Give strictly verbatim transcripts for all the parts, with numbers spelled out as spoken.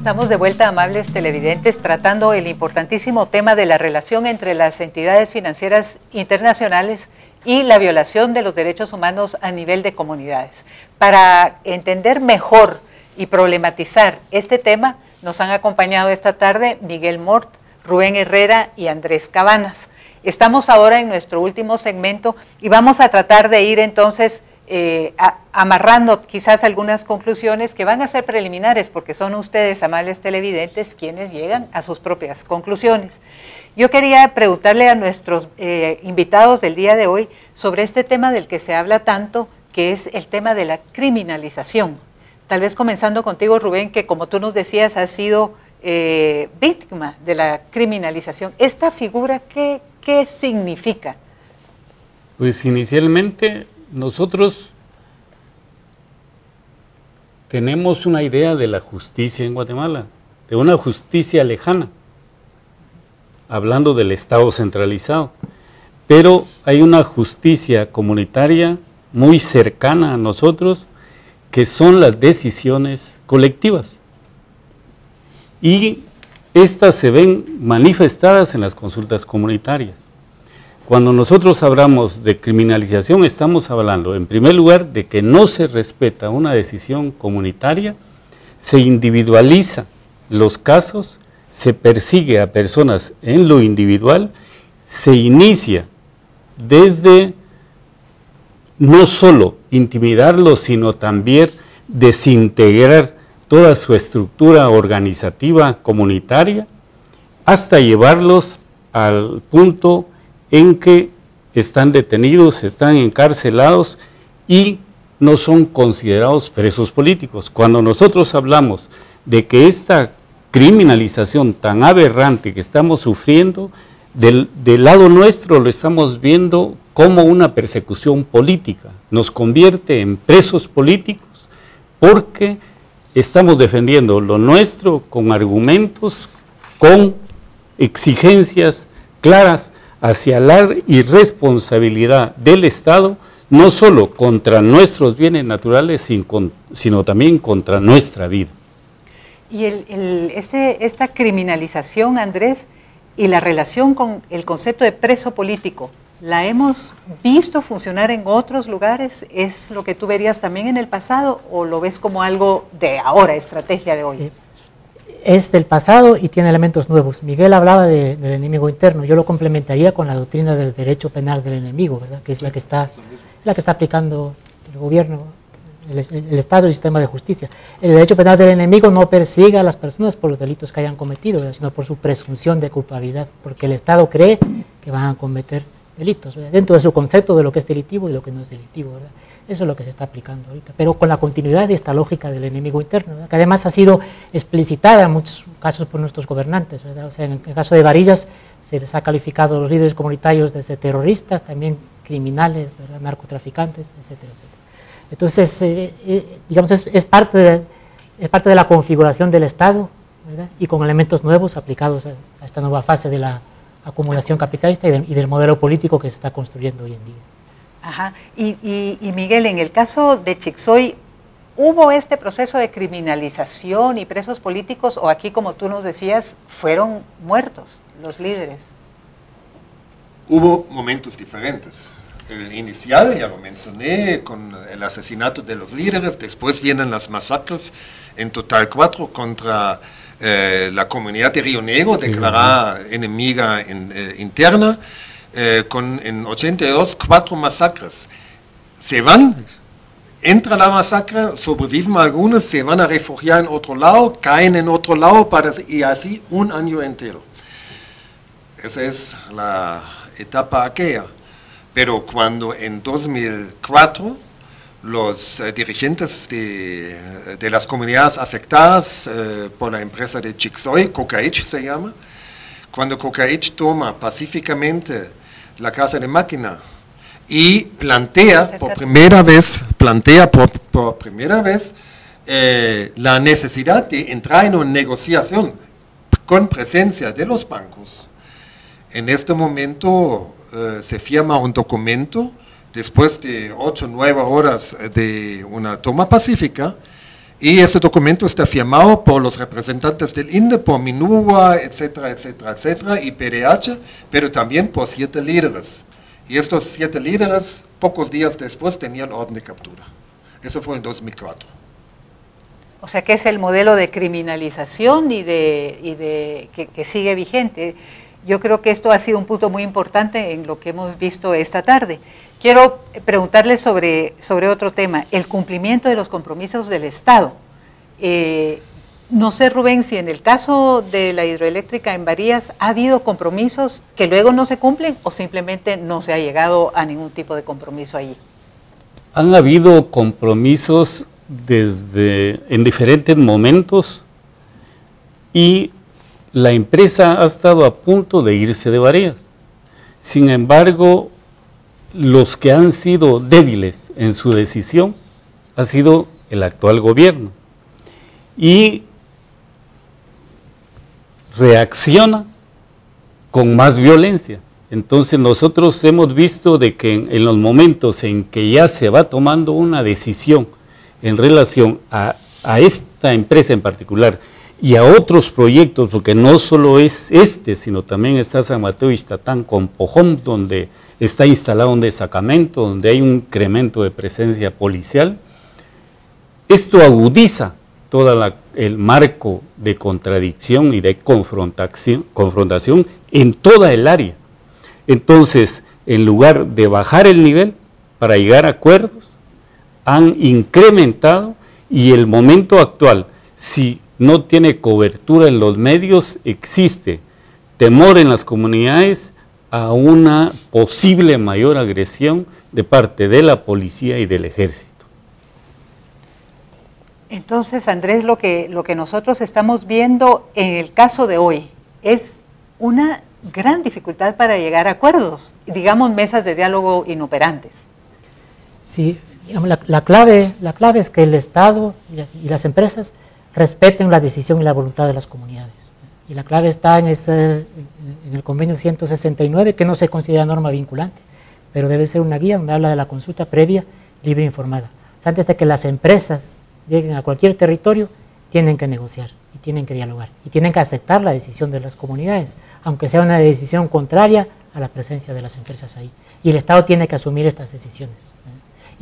Estamos de vuelta, amables televidentes, tratando el importantísimo tema de la relación entre las entidades financieras internacionales y la violación de los derechos humanos a nivel de comunidades. Para entender mejor y problematizar este tema, nos han acompañado esta tarde Miguel Morth, Rubén Herrera y Andrés Cabanas. Estamos ahora en nuestro último segmento y vamos a tratar de ir entonces eh, a, amarrando quizás algunas conclusiones que van a ser preliminares, porque son ustedes, amables televidentes, quienes llegan a sus propias conclusiones. Yo quería preguntarle a nuestros eh, invitados del día de hoy sobre este tema del que se habla tanto, que es el tema de la criminalización. Tal vez comenzando contigo, Rubén, que como tú nos decías, has sido Eh, víctima de la criminalización. ¿Esta figura qué, qué significa? Pues inicialmente nosotros tenemos una idea de la justicia en Guatemala, de una justicia lejana, hablando del Estado centralizado, pero hay una justicia comunitaria muy cercana a nosotros, que son las decisiones colectivas. Y estas se ven manifestadas en las consultas comunitarias. Cuando nosotros hablamos de criminalización, estamos hablando, en primer lugar, de que no se respeta una decisión comunitaria, se individualiza los casos, se persigue a personas en lo individual, se inicia desde no solo intimidarlos, sino también desintegrar toda su estructura organizativa comunitaria, hasta llevarlos al punto en que están detenidos, están encarcelados y no son considerados presos políticos. Cuando nosotros hablamos de que esta criminalización tan aberrante que estamos sufriendo, del, del lado nuestro lo estamos viendo como una persecución política, nos convierte en presos políticos porque estamos defendiendo lo nuestro con argumentos, con exigencias claras hacia la irresponsabilidad del Estado, no solo contra nuestros bienes naturales, sino también contra nuestra vida. Y el, el, este, esta criminalización, Andrés, y la relación con el concepto de preso político, ¿la hemos visto funcionar en otros lugares? ¿Es lo que tú verías también en el pasado o lo ves como algo de ahora, estrategia de hoy? Es del pasado y tiene elementos nuevos. Miguel hablaba de, del enemigo interno, yo lo complementaría con la doctrina del derecho penal del enemigo, ¿verdad? Que es la que está, la que está aplicando el gobierno, el, el Estado y el sistema de justicia. El derecho penal del enemigo no persigue a las personas por los delitos que hayan cometido, ¿verdad? Sino por su presunción de culpabilidad, porque el Estado cree que van a cometer delitos, ¿verdad? Dentro de su concepto de lo que es delitivo y lo que no es delitivo, ¿verdad? Eso es lo que se está aplicando ahorita, pero con la continuidad de esta lógica del enemigo interno, ¿verdad? Que además ha sido explicitada en muchos casos por nuestros gobernantes, ¿verdad? O sea, en el caso de Barías se les ha calificado a los líderes comunitarios desde terroristas, también criminales, ¿verdad? Narcotraficantes, etcétera, etcétera. Entonces, eh, eh, digamos, es, es, parte de, es parte de la configuración del Estado, ¿verdad? Y con elementos nuevos aplicados a, a esta nueva fase de la acumulación capitalista y, de, y del modelo político que se está construyendo hoy en día. Ajá, y, y, y Miguel, en el caso de Chixoy, ¿hubo este proceso de criminalización y presos políticos o aquí, como tú nos decías, fueron muertos los líderes? Hubo momentos diferentes. El inicial, ya lo mencioné, con el asesinato de los líderes, después vienen las masacres, en total cuatro contra Eh, la comunidad de Río Negro, declarada enemiga in, eh, interna, eh, con en ochenta y dos cuatro masacres. Se van, entra la masacre, sobreviven algunos, se van a refugiar en otro lado, caen en otro lado, para, y así un año entero. Esa es la etapa aquella. Pero cuando en dos mil cuatro, los eh, dirigentes de, de las comunidades afectadas eh, por la empresa de Chixoy, Coca-H se llama, cuando Coca-H toma pacíficamente la casa de máquina y plantea por primera vez, plantea por, por primera vez eh, la necesidad de entrar en una negociación con presencia de los bancos. En este momento eh, se firma un documento. Después de ocho o nueve horas de una toma pacífica, Y este documento está firmado por los representantes del INDE, por MINUWA, etcétera, etcétera, etcétera, y P D H, pero también por siete líderes. Y estos siete líderes, pocos días después, tenían orden de captura. Eso fue en dos mil cuatro. O sea, que es el modelo de criminalización y de, y de que, que sigue vigente. Yo creo que esto ha sido un punto muy importante en lo que hemos visto esta tarde. Quiero preguntarle sobre, sobre otro tema, el cumplimiento de los compromisos del Estado. Eh, no sé, Rubén, si en el caso de la hidroeléctrica en Barías ha habido compromisos que luego no se cumplen o simplemente no se ha llegado a ningún tipo de compromiso allí. Han habido compromisos desde en diferentes momentos y la empresa ha estado a punto de irse de Barías. Sin embargo, los que han sido débiles en su decisión ha sido el actual gobierno y reacciona con más violencia. Entonces nosotros hemos visto de que en, en los momentos en que ya se va tomando una decisión en relación a, a esta empresa en particular y a otros proyectos, porque no solo es este, sino también está San Mateo Ixtatán con Pojón, donde está instalado un destacamento, donde hay un incremento de presencia policial. Esto agudiza todo el marco de contradicción y de confrontación, confrontación en toda el área. Entonces, en lugar de bajar el nivel para llegar a acuerdos, han incrementado, y el momento actual, si no tiene cobertura en los medios, existe temor en las comunidades a una posible mayor agresión de parte de la policía y del ejército. Entonces, Andrés, lo que, lo que nosotros estamos viendo en el caso de hoy es una gran dificultad para llegar a acuerdos, digamos mesas de diálogo inoperantes. Sí, digamos, la, la, clave, la clave es que el Estado y las, y las empresas respeten la decisión y la voluntad de las comunidades. Y la clave está en, ese, en el Convenio ciento sesenta y nueve, que no se considera norma vinculante, pero debe ser una guía donde habla de la consulta previa, libre e informada. O sea, antes de que las empresas lleguen a cualquier territorio, tienen que negociar, y tienen que dialogar, y tienen que aceptar la decisión de las comunidades, aunque sea una decisión contraria a la presencia de las empresas ahí. Y el Estado tiene que asumir estas decisiones.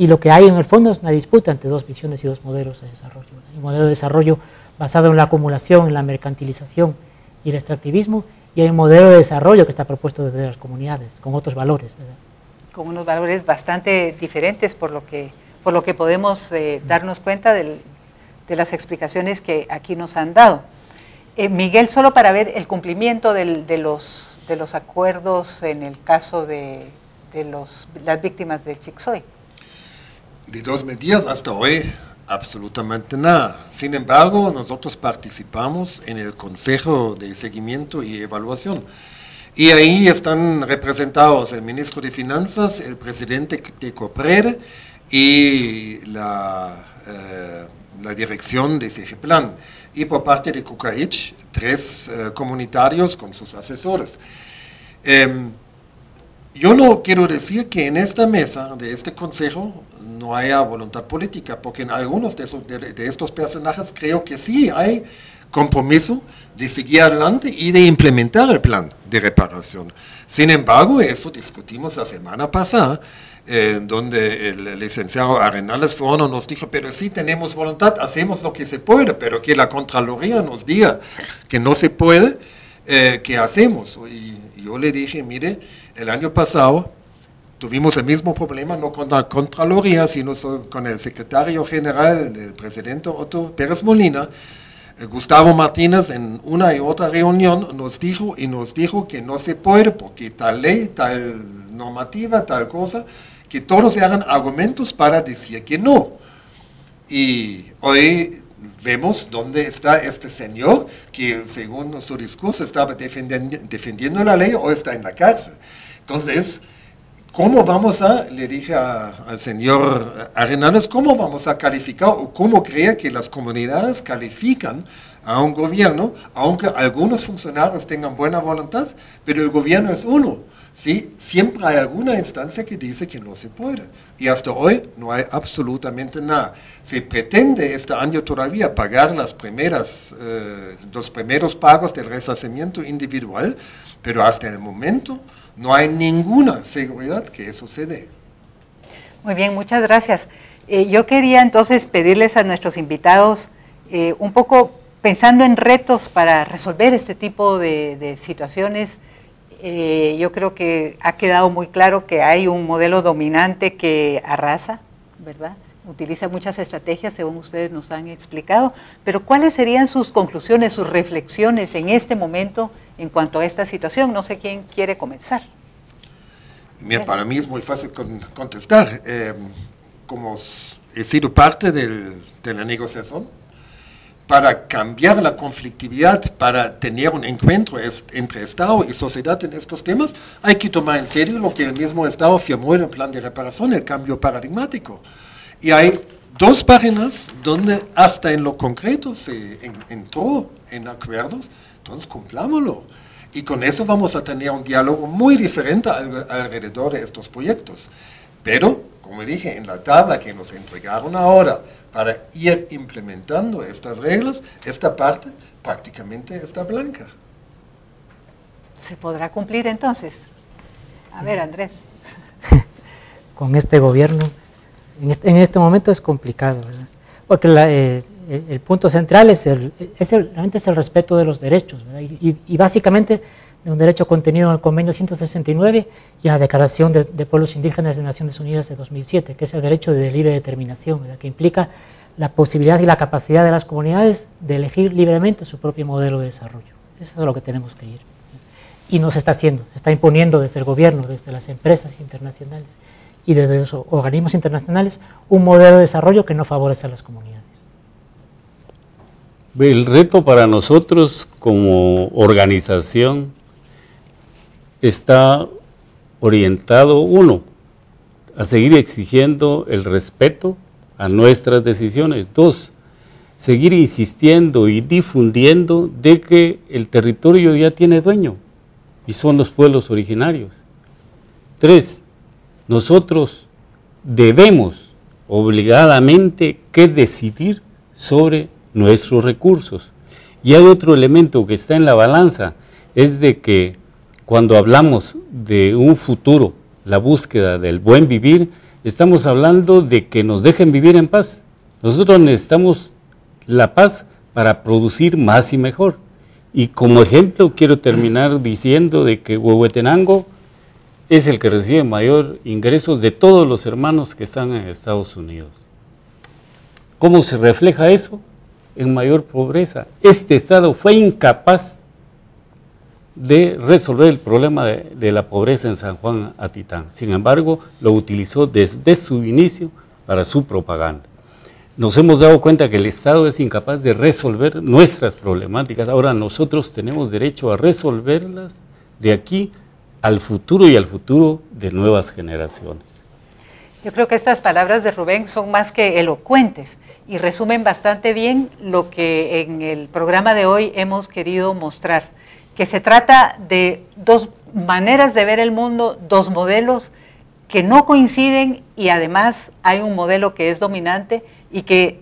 Y lo que hay en el fondo es una disputa entre dos visiones y dos modelos de desarrollo. El modelo de desarrollo basado en la acumulación, en la mercantilización y el extractivismo, y hay un modelo de desarrollo que está propuesto desde las comunidades, con otros valores, ¿verdad? Con unos valores bastante diferentes, por lo que, por lo que podemos eh, darnos cuenta del, de las explicaciones que aquí nos han dado. Eh, Miguel, solo para ver el cumplimiento del, de, los, de los acuerdos en el caso de, de los, las víctimas del Chixoy. De dos mil diez hasta hoy, absolutamente nada. Sin embargo, nosotros participamos en el Consejo de Seguimiento y Evaluación. Y ahí están representados el ministro de Finanzas, el presidente de COPRED y la, eh, la dirección de SEPLAN. Y por parte de Cucaitch, tres eh, comunitarios con sus asesores. Eh, Yo no quiero decir que en esta mesa de este consejo no haya voluntad política, porque en algunos de, esos, de, de estos personajes creo que sí hay compromiso de seguir adelante y de implementar el plan de reparación. Sin embargo, eso discutimos la semana pasada, eh, donde el licenciado Arenales Fono nos dijo, pero sí tenemos voluntad, hacemos lo que se puede, pero que la Contraloría nos diga que no se puede, eh, ¿qué hacemos? Y yo le dije, mire, el año pasado tuvimos el mismo problema, no con la Contraloría, sino con el secretario general, el presidente Otto Pérez Molina. Gustavo Martínez en una y otra reunión nos dijo y nos dijo que no se puede porque tal ley, tal normativa, tal cosa, que todos eran argumentos para decir que no. Y hoy vemos dónde está este señor que según su discurso estaba defendiendo, defendiendo la ley o está en la cárcel. Entonces, ¿cómo vamos a, le dije a, al señor Arenales, cómo vamos a calificar o cómo cree que las comunidades califican a un gobierno, aunque algunos funcionarios tengan buena voluntad, pero el gobierno es uno. ¿Sí? Siempre hay alguna instancia que dice que no se puede. Y hasta hoy no hay absolutamente nada. Se pretende este año todavía pagar las primeras, eh, los primeros pagos del resarcimiento individual, pero hasta el momento no hay ninguna seguridad que eso se dé. Muy bien, muchas gracias. Eh, yo quería entonces pedirles a nuestros invitados eh, un poco pensando en retos para resolver este tipo de, de situaciones. Eh, yo creo que ha quedado muy claro que hay un modelo dominante que arrasa, ¿verdad? Utiliza muchas estrategias, según ustedes nos han explicado, pero ¿cuáles serían sus conclusiones, sus reflexiones en este momento en cuanto a esta situación? No sé quién quiere comenzar. Mira, para mí es muy fácil con, contestar. Eh, como he sido parte del, de la negociación, para cambiar la conflictividad, para tener un encuentro es, entre Estado y sociedad en estos temas, hay que tomar en serio lo que el mismo Estado firmó en el plan de reparación, el cambio paradigmático. Y hay dos páginas donde hasta en lo concreto se en, entró en acuerdos, entonces cumplámoslo. Y con eso vamos a tener un diálogo muy diferente al, alrededor de estos proyectos. Pero, como dije, en la tabla que nos entregaron ahora, para ir implementando estas reglas, esta parte prácticamente está blanca. ¿Se podrá cumplir entonces? A ver, Andrés. Con este gobierno, en este, en este momento es complicado, ¿verdad? Porque la, eh, el, el punto central es, el, es el, realmente es el respeto de los derechos, ¿verdad? Y, y, y básicamente de un derecho contenido en el Convenio ciento sesenta y nueve y en la Declaración de, de Pueblos Indígenas de Naciones Unidas de dos mil siete, que es el derecho de libre determinación, ¿verdad? Que implica la posibilidad y la capacidad de las comunidades de elegir libremente su propio modelo de desarrollo. Eso es a lo que tenemos que ir. Y no se está haciendo, se está imponiendo desde el gobierno, desde las empresas internacionales y desde los organismos internacionales un modelo de desarrollo que no favorece a las comunidades. El reto para nosotros como organización está orientado, uno, a seguir exigiendo el respeto a nuestras decisiones, dos, seguir insistiendo y difundiendo de que el territorio ya tiene dueño y son los pueblos originarios, tres, nosotros debemos obligadamente que decidir sobre nuestros recursos. Y hay otro elemento que está en la balanza, es de que cuando hablamos de un futuro, la búsqueda del buen vivir, estamos hablando de que nos dejen vivir en paz. Nosotros necesitamos la paz para producir más y mejor. Y como ejemplo quiero terminar diciendo de que Huehuetenango es el que recibe mayor ingresos de todos los hermanos que están en Estados Unidos. ¿Cómo se refleja eso? En mayor pobreza. Este Estado fue incapaz de resolver el problema de, de la pobreza en San Juan a Titán. Sin embargo, lo utilizó desde su inicio para su propaganda. Nos hemos dado cuenta que el Estado es incapaz de resolver nuestras problemáticas. Ahora nosotros tenemos derecho a resolverlas de aquí al futuro y al futuro de nuevas generaciones. Yo creo que estas palabras de Rubén son más que elocuentes y resumen bastante bien lo que en el programa de hoy hemos querido mostrar, que se trata de dos maneras de ver el mundo, dos modelos que no coinciden y además hay un modelo que es dominante y que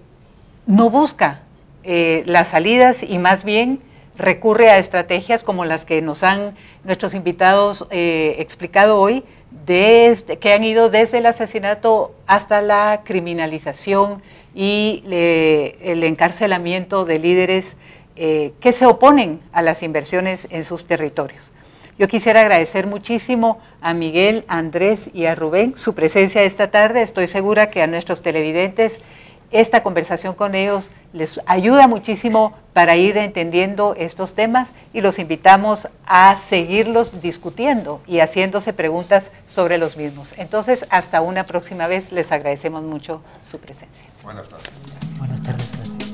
no busca eh, las salidas y más bien recurre a estrategias como las que nos han nuestros invitados eh, explicado hoy, desde, que han ido desde el asesinato hasta la criminalización y eh, el encarcelamiento de líderes Eh, que se oponen a las inversiones en sus territorios. Yo quisiera agradecer muchísimo a Miguel, a Andrés y a Rubén su presencia esta tarde. Estoy segura que a nuestros televidentes esta conversación con ellos les ayuda muchísimo para ir entendiendo estos temas y los invitamos a seguirlos discutiendo y haciéndose preguntas sobre los mismos. Entonces, hasta una próxima vez, les agradecemos mucho su presencia. Buenas tardes. Gracias. Buenas tardes, gracias.